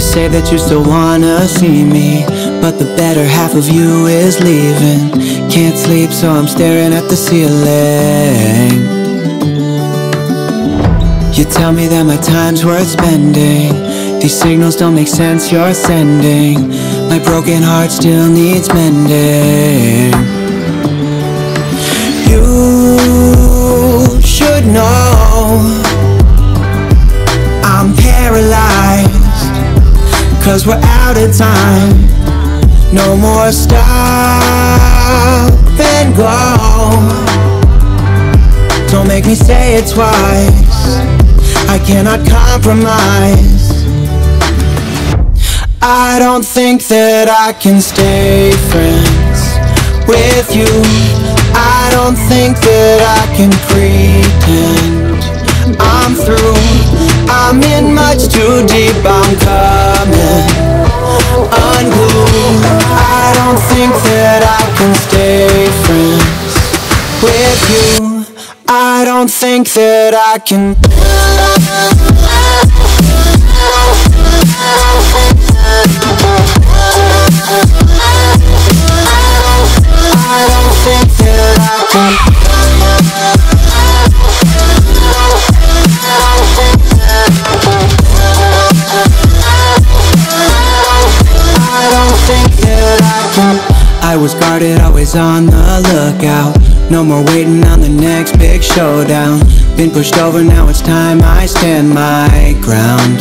You say that you still wanna see me, but the better half of you is leaving. Can't sleep, so I'm staring at the ceiling. You tell me that my time's worth spending. These signals don't make sense you're sending. My broken heart still needs mending. You should know I'm paralyzed, 'cause we're out of time. No more stop and go. Don't make me say it twice. I cannot compromise. I don't think that I can stay friends with you. I don't think that I can pretend I'm through. I'm in much too deep, I'm coming unglued. I don't think that I can stay friends with you. I don't think that I can. I don't think that I can. I was guarded, always on the lookout. No more waiting on the next big showdown. Been pushed over, now it's time I stand my ground.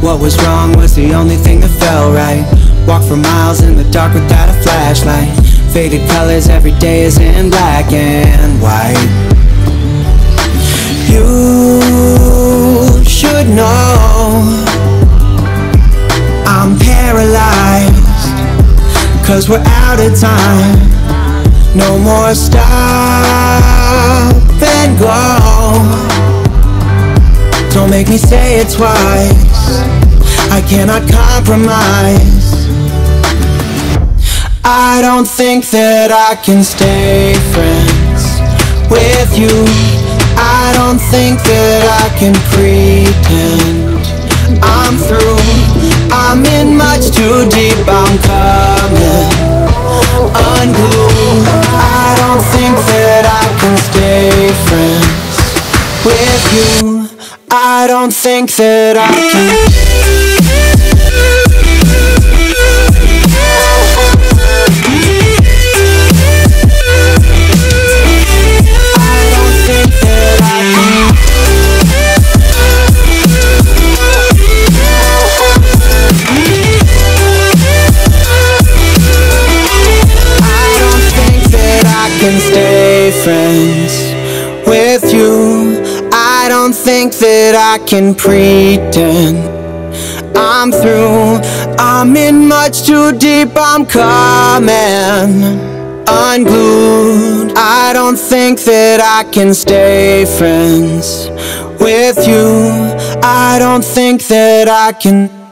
What was wrong was the only thing that felt right. Walked for miles in the dark without a flashlight. Faded colors, every day is in black and white. You should know I'm paralyzed, 'cause we're out of time. No more stop and go. Don't make me say it twice. I cannot compromise. I don't think that I can stay friends with you. I don't think that I can pretend I'm through. I'm in much too deep, I'm coming unglued. I don't think that I can stay friends with you. I don't think that I can. I don't think that I can. Can stay friends with you. I don't think that I can pretend I'm through. I'm in much too deep, I'm coming unglued. I don't think that I can stay friends with you. I don't think that I can.